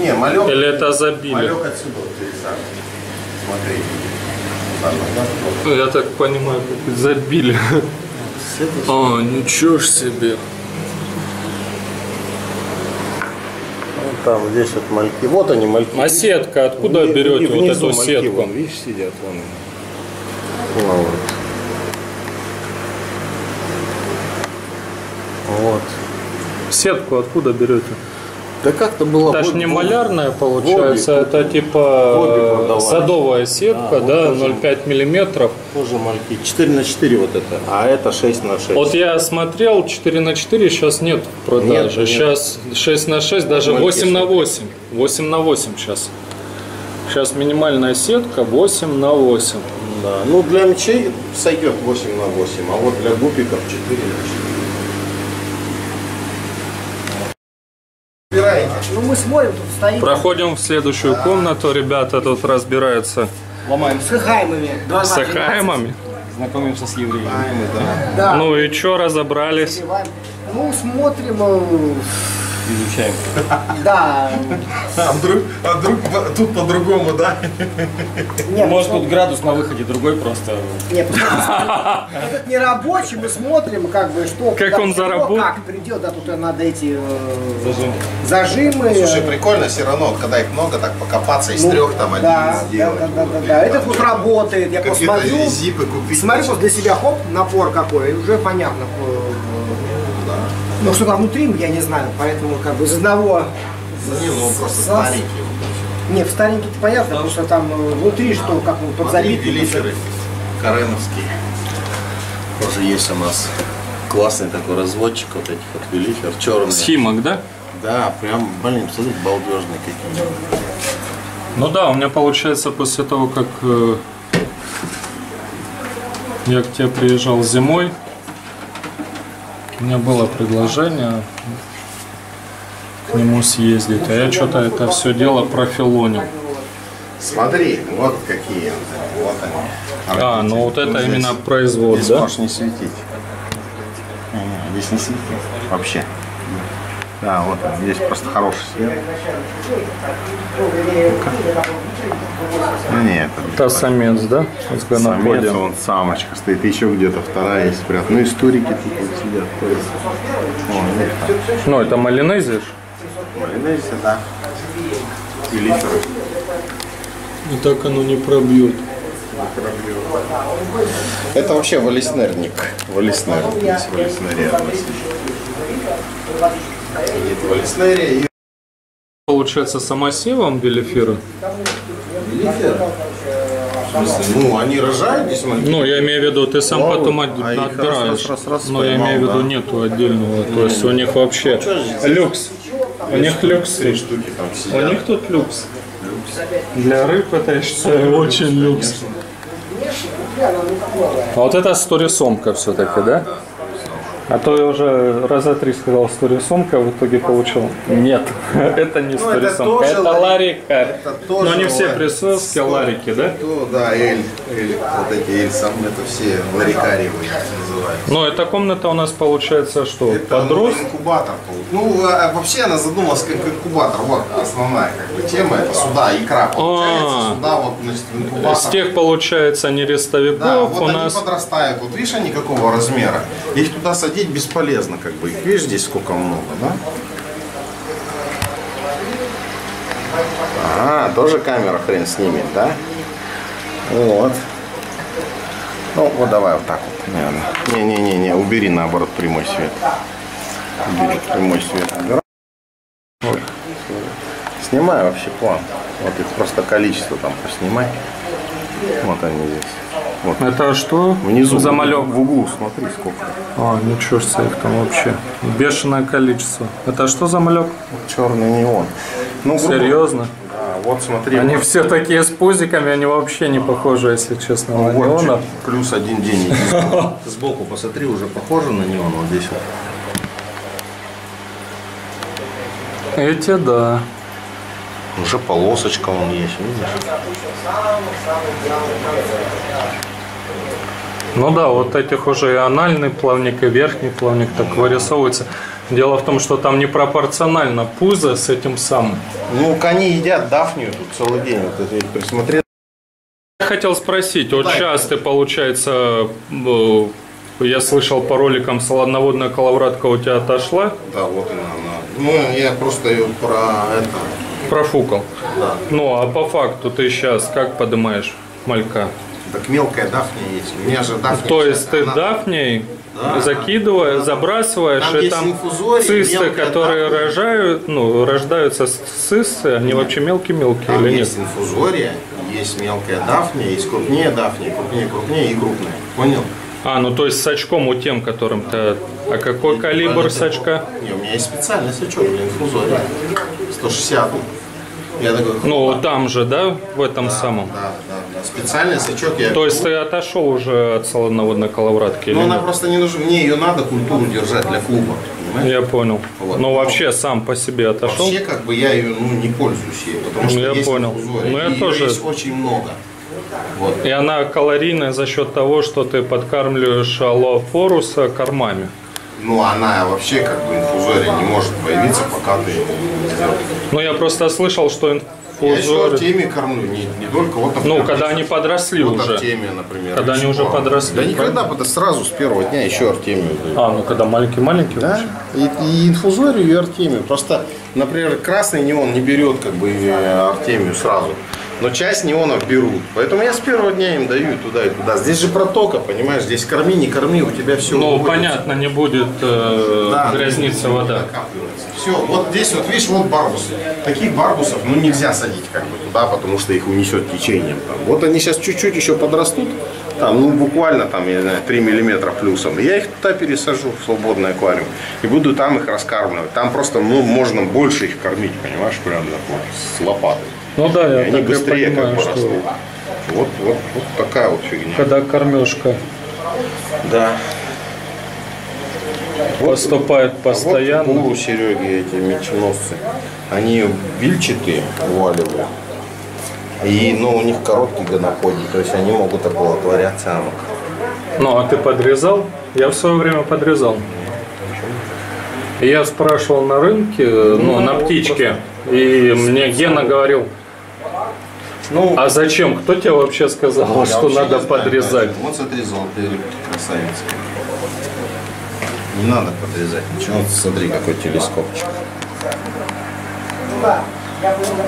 Не, малек... Или это забили? Малек отсюда, вот ты сам. Смотри. Я так понимаю, как забили. О, ничего ж себе. Там здесь вот мальки. Вот они, мальки. А сетка, откуда и, берете вот эту мальки, сетку? Вон, видишь, сидят вон. Вот. Сетку откуда берете? Да как-то было. Это же не малярная получается, воби, это типа садовая сетка, да, вот 0,5 миллиметров. Тоже мальки. 4×4 вот это, а это 6×6. Вот я смотрел, 4×4 сейчас нет в продаже, нет. Сейчас 6×6, даже 8×8. 8×8 сейчас. Сейчас минимальная сетка 8×8. Да. Ну для мечей сойдет 8×8, а вот для гупиков 4×4. Ну, мы смотрим, тут стоим. Проходим в следующую комнату, ребята тут разбираются. Ломаем с хаймами. Знакомимся с евреями. Да. Ну и что, разобрались? Ну, смотрим. Изучаем. Да. А вдруг тут по-другому, да? Нет, может, тут градус на выходе другой просто. Нет, этот не рабочий, мы смотрим, как бы, что... Как он заработал. Как придет, да, тут надо эти зажимы. Слушай, прикольно все равно, когда их много, так покопаться из трех там один сделать. Да. Этот вот работает, я посмотрю. Зипы купить. Смотри, вот для себя, хоп, напор какой, и уже понятно. Ну, что там внутри, я не знаю, поэтому как бы из одного... Не, ну, просто старенький. Не, в старенький-то понятно, потому что там внутри, что как он подзабит. Велиферы кареновские. Тоже есть у нас классный такой разводчик вот этих вот велифер, черный. Схимок, да? Да, прям, блин, смотри, балдежные какие-то. Ну да, у меня получается после того, как я к тебе приезжал зимой, у меня было предложение к нему съездить, а я что-то это все дело профилонил. Смотри, вот какие. Вот они. А, ну вот это здесь, именно производ, здесь, да? Можешь не светить. Здесь не светит вообще. Да, вот он, здесь просто хороший свет. Нет, это самец, да? Самец, он самочка стоит, еще где-то вторая есть спрятана. Ну и стурики тут вот сидят. Ну это малинезиш? Малинезиш, да. И литеры. И так оно не пробьет. Это вообще валеснерник. Валеснерник. Здесь валеснерия. Едет валеснерия. Получается самосевом белифиры? Белифиры? Ну, они рожают здесь? Ну, я имею в виду, ты сам потом отдираешь. Но я имею в виду, нету отдельного. То есть у них вообще люкс. У них люкс. У них тут люкс. Для рыб это очень люкс. А вот это сторисомка все-таки, да? А то я уже раза три сказал сторисомка, в итоге получил. Нет, это не сторисомка, это ларика. Но не все присоски ларики, да? Да, эль, вот эти эльсам, это все ларикариевые называются. Ну, эта комната у нас получается что? Подрост? Инкубатор. Ну, вообще она задумалась как инкубатор. Вот основная тема, это сюда икра получается, сюда вот инкубатор. С тех получается не рестовиков у нас. Да, вот они подрастают, вот видишь они какого размера, их туда садят. Бесполезно, как бы их видишь здесь сколько много, да? А, тоже камера хрен снимет, да? Вот. Ну, вот давай вот так вот, наверное. Не-не-не, убери наоборот прямой свет. Убери прямой свет. Ой. Снимай вообще план. Вот их просто количество там поснимай. Вот они здесь. Вот. Это что? Внизу, замалёк. В углу, смотри сколько. А, ничего себе, их там вообще бешеное количество. Это что за малек? Черный неон. Ну, серьезно? Да, вот смотри. Они вот все такие с пузиками, они вообще не похожи, если честно, ну, на вот неона. Плюс один день. Сбоку посмотри, уже похоже на неон вот здесь вот. Эти, да. Уже полосочка вон есть, видишь? Ну да, вот этих уже и анальный плавник, и верхний плавник так вырисовывается. Дело в том, что там непропорционально пузо с этим самым. Ну, кони едят дафнию тут целый день. Вот это присмотрел. Я хотел спросить, вот часто получается, я слышал по роликам, солоноводная коловратка у тебя отошла? Да, вот она. Ну, я просто ее про это профукал. Да. Ну, а по факту ты сейчас как поднимаешь малька? Так мелкая дафния есть. У меня же дафния. То есть ты дафней закидываешь, забрасываешь, там и там циссы, которые рожают, ну, рождаются циссы, они вообще мелкие-мелкие или нет? Есть инфузория, есть мелкая дафния, есть крупнее дафния, крупнее и крупная. Понял? А, ну то есть с очком у тем, которым ты... А какой калибр сачка? Не, у меня есть специальный сачок для инфузория. 160. Я такой, ну, там же, да, в этом самом? Да. Специальный сачок я... То есть ты отошел уже от солоноводной коловратки? Ну, она просто не нужна. Мне ее надо культуру держать для клуба. Понимаешь? Я понял. Вот. Но вообще сам по себе отошел? Вообще, как бы я ее, ну, не пользуюсь ей, потому что я есть инфузория. Ну, я тоже... Ее есть очень много. Вот. И она калорийная за счет того, что ты подкармливаешь алофоруса кормами. Ну, она вообще как бы инфузория не может появиться, пока ты его не сделаешь. Ну, я просто слышал, что инфузория... Я теме кормлю, не только вот... Например, ну, когда они подросли вот уже. Артемия, например. Когда они уже подросли. Да никогда, потому что сразу с первого дня еще артемию дают. А, ну, когда маленький-маленький. Да, и инфузорию, и артемию. Просто, например, красный неон не берет как бы артемию сразу. Но часть неонов берут. Поэтому я с первого дня им даю туда и туда. Здесь же протока, понимаешь, здесь корми, не корми, у тебя все. Ну, понятно, не будет грязниться вода. Все, вот здесь вот, видишь, вот барбусы. Таких барбусов, ну, нельзя садить как бы туда, потому что их унесет течением. Там. Вот они сейчас чуть-чуть еще подрастут, там, ну, буквально, там, я не знаю, 3 миллиметра плюсом. Я их туда пересажу в свободный аквариум и буду там их раскармливать. Там просто, ну, можно больше их кормить, понимаешь, прям вот, с лопатой. Ну да, я так быстрее понимаю, как что... Вот такая вот фигня. Когда кормежка. Да. Поступает вот, постоянно. Вот у Сереги эти меченосцы. Они бильчатые валивают. И, ну, у них короткий гоноходик. То есть они могут оплодотворяться амок. Ну, а ты подрезал? Я в свое время подрезал. Я спрашивал на рынке, ну, на птичке. И мне Гена говорил... Ну, а зачем? Кто тебе вообще сказал, что надо подрезать? Вот смотри, золотые рыбки, красавицы. Не надо подрезать ничего. Вот смотри, какой телескопчик.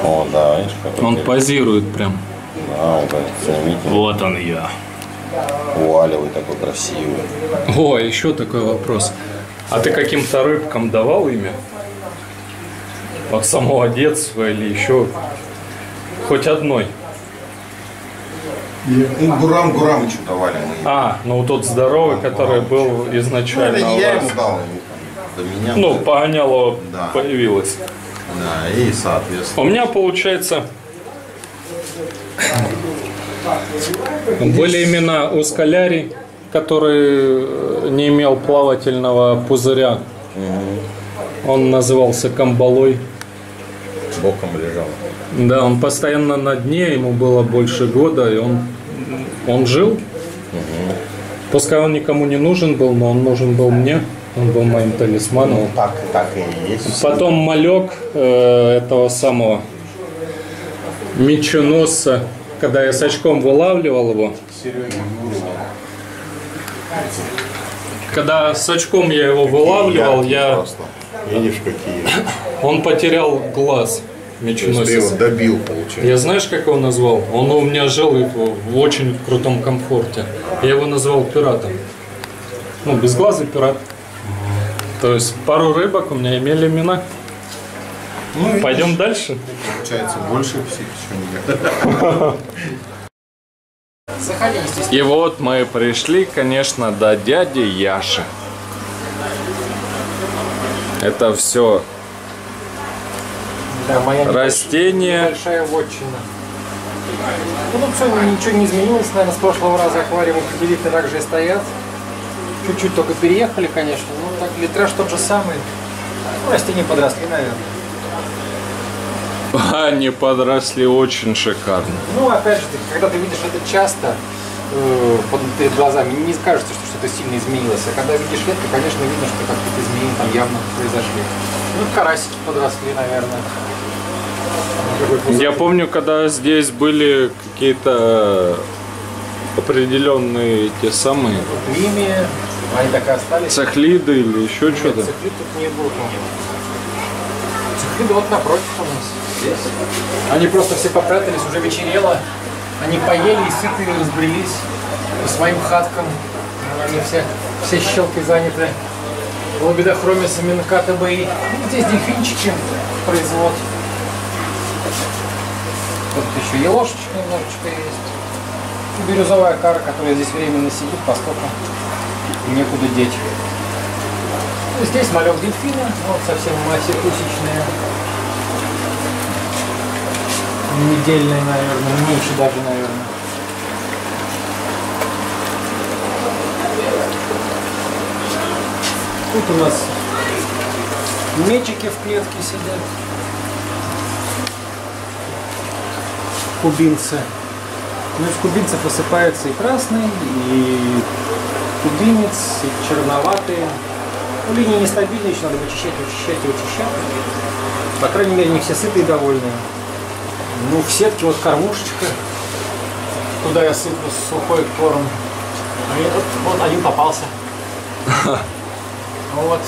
О, да, видишь, он телескоп. Позирует прям. Да, вот, вот он я. Вуалевый такой красивый. О, еще такой вопрос. А ты каким-то рыбкам давал имя? Окса молодец, или еще хоть одной. Ну, Гурамычу давали мы. А, ну тот здоровый, который был изначально. Ну, я ему дал, до меня. Ну, погоняло, да, появилось. Да, и соответственно. У меня получается были имена у скалярий, который не имел плавательного пузыря. Угу. Он назывался камбалой. Боком лежал. Да, он постоянно на дне, ему было больше года, и он жил. Угу. Пускай он никому не нужен был, но он нужен был мне. Он был моим талисманом. Ну, так и есть. Потом малек этого самого меченосца, когда я с очком вылавливал его. Когда с очком я его вылавливал, я... Видишь, какие. Он потерял глаз. Меченосец. Ты его добил, получается. Я знаешь, как его назвал? Он у меня жил в очень крутом комфорте. Я его назвал пиратом. Ну, безглазый пират. То есть пару рыбок у меня имели имена. Ну, пойдем дальше. Получается, больше всего нет. И вот мы пришли, конечно, до дяди Яши. Это все, да, растения. Большая вотчина. Ну, тут все, ничего не изменилось, наверное, с прошлого раза. Аквариумы ходили-то так же и стоят. Чуть-чуть только переехали, конечно, но так литраж тот же самый. Ну, растения подросли, наверное. Они подросли очень шикарно. Ну, опять же, когда ты видишь это часто перед глазами, не скажется, что что-то сильно изменилось. А когда видишь редко, конечно, видно, что какие-то изменения там явно произошли. Ну, карасики подросли, наверное. Я помню, когда здесь были какие-то определенные те самые мимии, они так и остались. Цихлиды или еще что-то. Цихлид тут не было. Цихлиды вот напротив у нас здесь. Они просто все попрятались, уже вечерело. Они поели и сытые разбрелись по своим хаткам. Они все щелки заняты. Лобидохромисами на КТБ. Ну, здесь дельфинчики производ. Тут еще и ложечка немножечко есть. Бирюзовая кара, которая здесь временно сидит, поскольку некуда деть. Здесь малек дельфина, вот совсем массе-тысячная. Недельная, наверное, меньше даже, наверное. Тут у нас мечики в клетке сидят. Кубинцы. Ну, из кубинцев высыпаются и красный, и кубинец, и черноватые. Ну, линии нестабильные, еще надо вычищать, вычищать и вычищать. По крайней мере, не все сытые и довольные. Ну, в сетке вот кормушечка, куда я сыплю сухой корм. А я тут, вот один попался. Вот.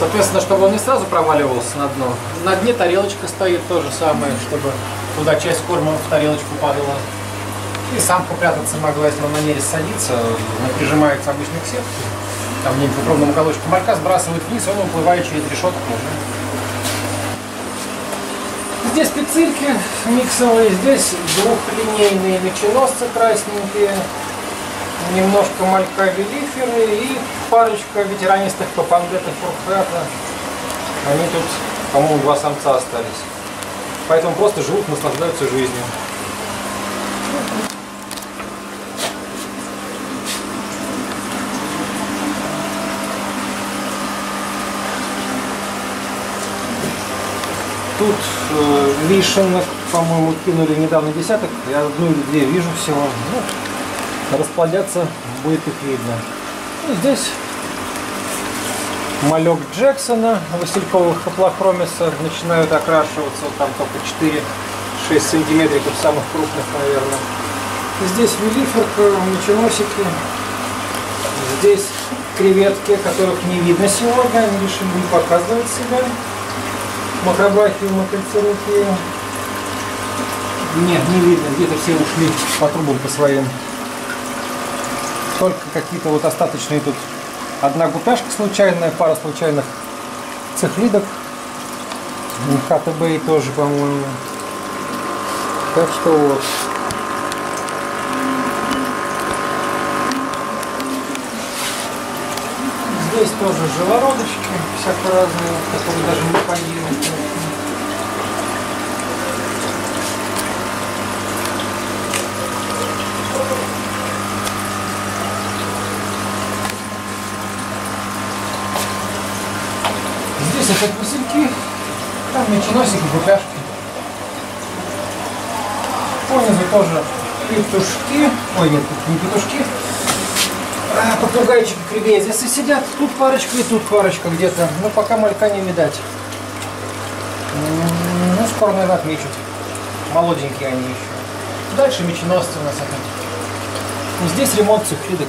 Соответственно, чтобы он не сразу проваливался на дно. На дне тарелочка стоит, то же самое, чтобы туда часть корма в тарелочку падала. И сам попрятаться могла, если на нерест садится, она прижимается обычно к сетке, там где-нибудь в укромном уголочке комарка сбрасывает вниз, он уплывает через решетку уже. Здесь пиццирки миксовые, здесь двухлинейные меченосцы красненькие, немножко малька велиферы и парочка ветеранистых папангетов фурхата. Они тут, по-моему, два самца остались. Поэтому просто живут, наслаждаются жизнью. Тут вишенок, по-моему, кинули недавно десяток. Я одну или две вижу всего. Ну, расплодятся, будет их видно. И здесь малек Джексона, васильковых хаплохромиса, начинают окрашиваться. Вот там только 4-6 сантиметриков самых крупных, наверное. И здесь велиферка, меченосики. Здесь креветки, которых не видно сегодня. Они решили не показывать себя. Макробахиумы, кольцерухие. Нет, не видно. Где-то все ушли по трубам, по своим. Только какие-то вот остаточные тут. Одна гупяшка случайная, пара случайных цихлидок. КТБ тоже, по-моему. Так что вот. Здесь тоже живородочки всяко разные, которые даже не планируют. Здесь опять васильки, там меченосики, букашки. Понизу тоже петушки, ой нет, не петушки, а попугайчики кривее. Здесь и сидят, тут парочка и тут парочка где-то, но пока малька не видать. Ну, скоро, наверное, отмечут. Молоденькие они еще. Дальше меченосцы у нас опять. Здесь ремонт цифридок.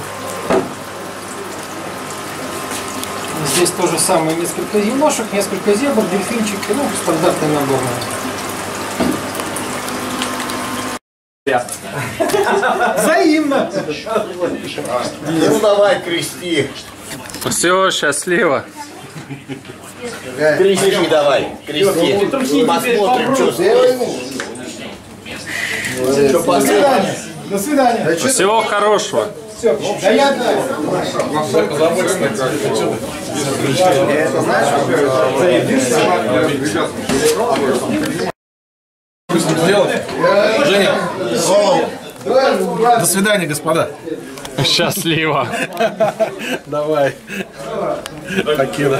Здесь тоже самое, несколько еношек, несколько зебр, дельфинчики, ну, стандартный набор. Взаимно! Ну давай, крести! Все, счастливо! Крести давай, крести! Посмотрим, что сделаешь! До свидания! Всего хорошего! Все, да я знаю. До свидания, господа. Счастливо. Давай. Покину.